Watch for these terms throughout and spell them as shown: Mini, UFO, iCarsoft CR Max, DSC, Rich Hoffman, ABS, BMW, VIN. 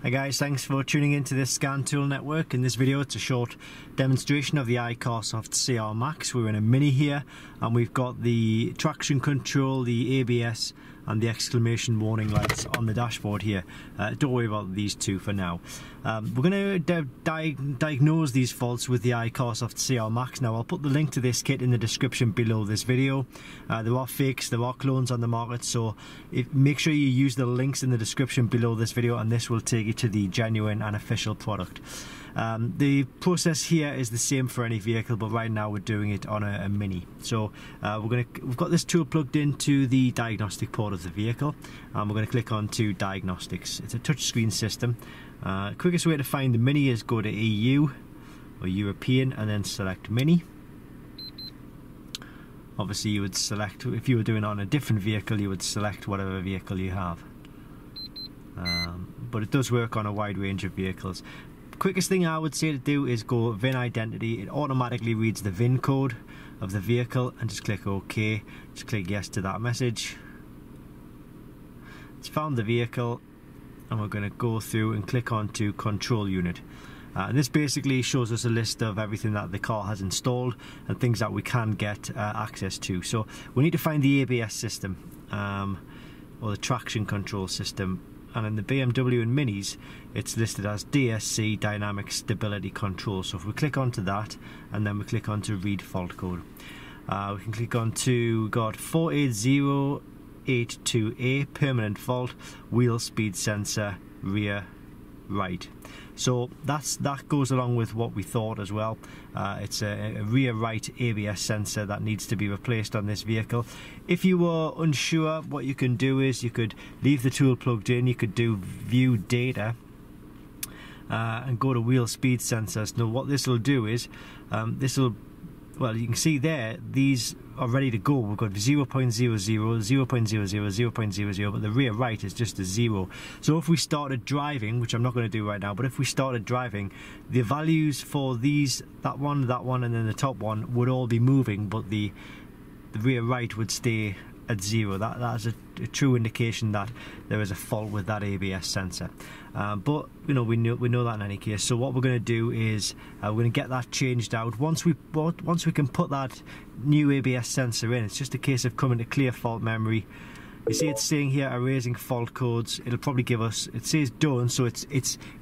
Hi guys, thanks for tuning into this Scan Tool Network. In this video it's a short demonstration of the iCarsoft CR Max. We're in a Mini here and we've got the traction control, the ABS and the exclamation warning lights on the dashboard here. Don't worry about these two for now. We're going to diagnose these faults with the iCarsoft CR Max. Now I'll put the link to this kit in the description below this video. There are fakes, there are clones on the market, so make sure you use the links in the description below this video and this will take you to the genuine and official product. The process here is the same for any vehicle, but right now we're doing it on a Mini. So we've got this tool plugged into the diagnostic port of the vehicle and we're going to click on to diagnostics. It's a touchscreen system. Quickest way to find the Mini is go to EU or European and then select Mini. Obviously you would select, if you were doing it on a different vehicle, you would select whatever vehicle you have. But it does work on a wide range of vehicles. Quickest thing I would say to do is go VIN identity. It automatically reads the VIN code of the vehicle and just click OK. Just click yes to that message. It's found the vehicle and we're going to go through and click on to control unit. And this basically shows us a list of everything that the car has installed and things that we can get access to. So we need to find the ABS system or the traction control system. And in the BMW and Minis it's listed as DSC, Dynamic Stability Control. So if we click onto that and then we click on to read fault code, we can click on to got 480828A permanent fault, wheel speed sensor, rear right. So that goes along with what we thought as well. It's a rear right ABS sensor that needs to be replaced on this vehicle. If you were unsure, what you can do is you could leave the tool plugged in, you could do view data and go to wheel speed sensors. Now what this will do is, well, you can see there, these are ready to go. We've got 0.00, 0.00, 0.00, but the rear right is just a zero. So if we started driving, which I'm not going to do right now, but if we started driving, the values for these, that one, and then the top one would all be moving, but the rear right would stay at zero. That is a true indication that there is a fault with that ABS sensor. But you know, we know that in any case. So what we're going to do is we're going to get that changed out. Once we can put that new ABS sensor in, it's just a case of coming to clear fault memory. You see it's saying here erasing fault codes. It'll probably give us, it says done, so it's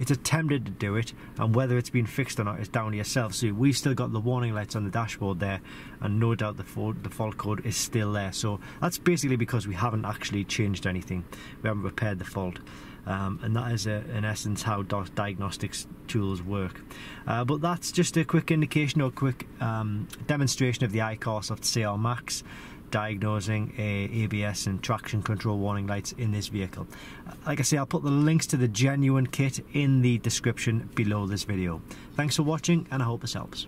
attempted to do it, and whether it's been fixed or not is down to yourself. So we've still got the warning lights on the dashboard there, and no doubt the fault code is still there. So that's basically because we haven't actually changed anything. We haven't repaired the fault. And that is in essence how diagnostics tools work. But that's just a quick indication or quick demonstration of the iCarsoft CR Max diagnosing ABS and traction control warning lights in this vehicle. Like I say, I'll put the links to the genuine kit in the description below this video. Thanks for watching and I hope this helps.